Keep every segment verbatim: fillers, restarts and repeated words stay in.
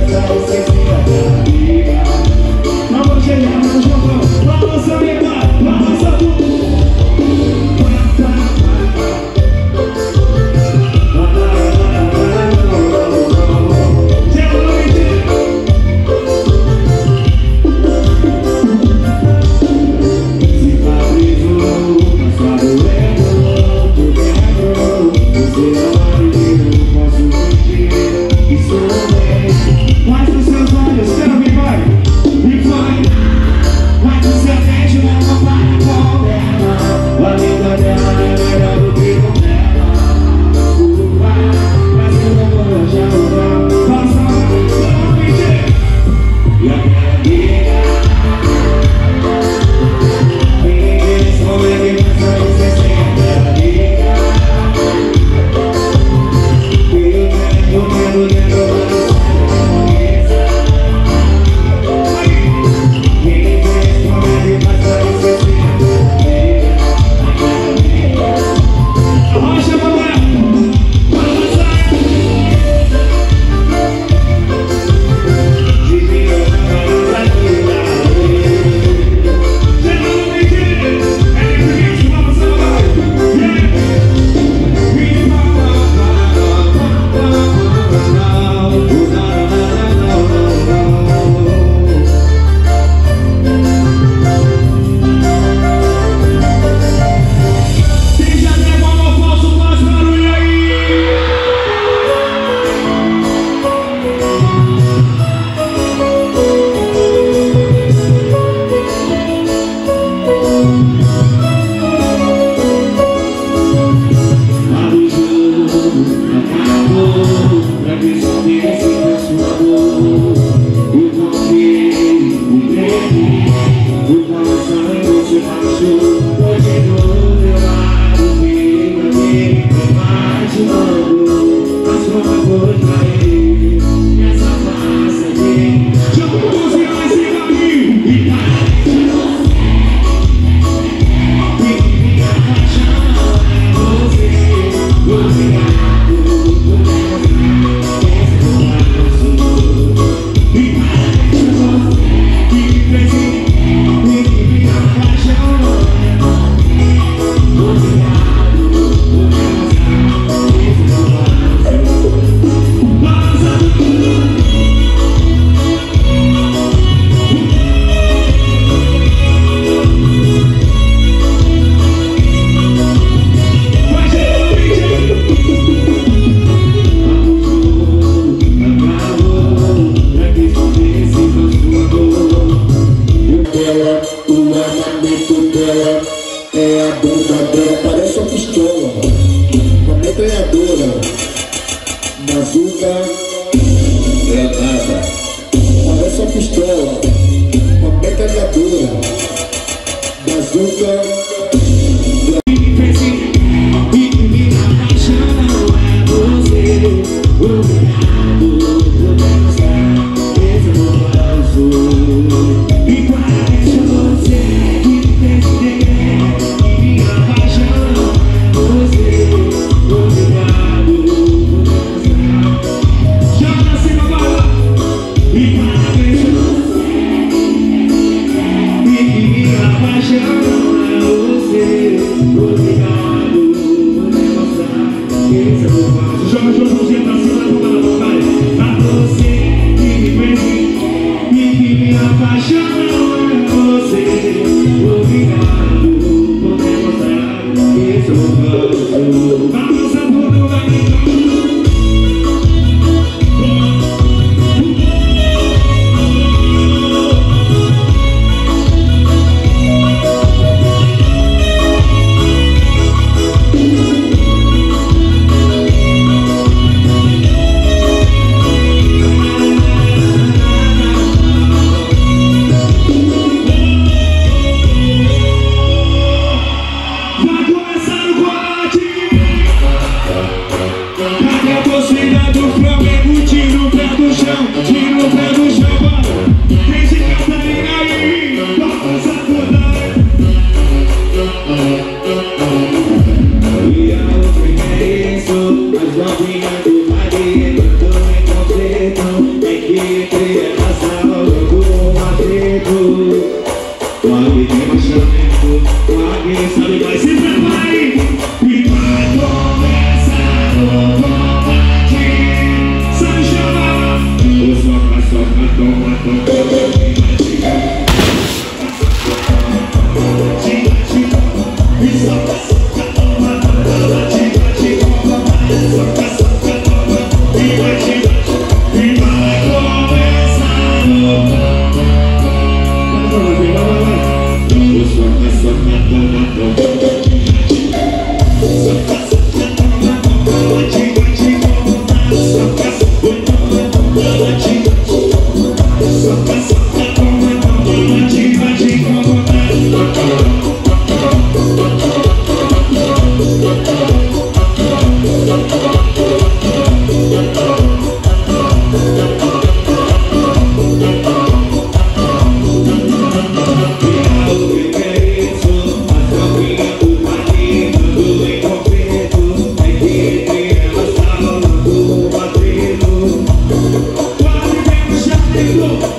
I We'll be right back.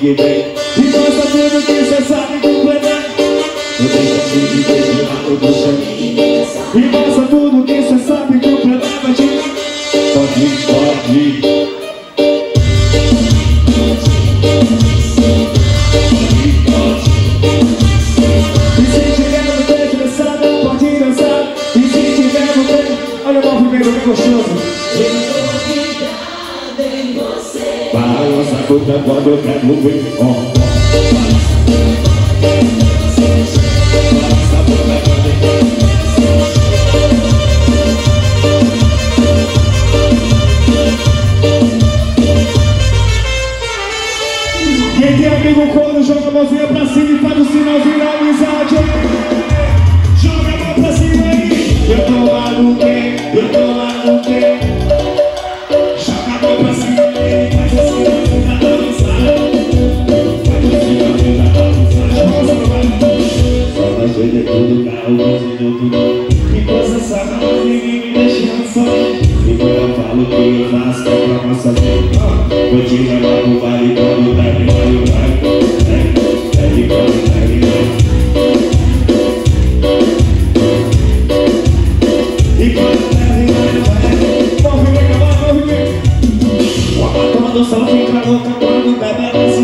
giving. He goes up to the business and he goes back. He goes up to the business and he goes back. He goes up to the business and he goes back. But he, but he. He says she never did the sun, but he doesn't stop. He says she never did. I don't know who made a little show. Puta quando eu quero ver, ó. Quem tem amigo quando joga a mãozinha pra cima e faz o sinal virar amizade. Joga a mão pra cima aí. Eu tô lá no pé, eu tô lá no pé. Joga a mão pra cima aí, faz o sinal. E coisa sabe não me deixando só. E quando eu falo que eu faço pra nossa gente, vou te levar no vale todo, vai me levar. É de coisa, é de coisa. E quando eu levo, vai me levar, vai me levar. Uma batom do sol fica louca quando tá balançando.